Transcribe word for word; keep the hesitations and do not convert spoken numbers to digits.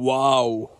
Wow.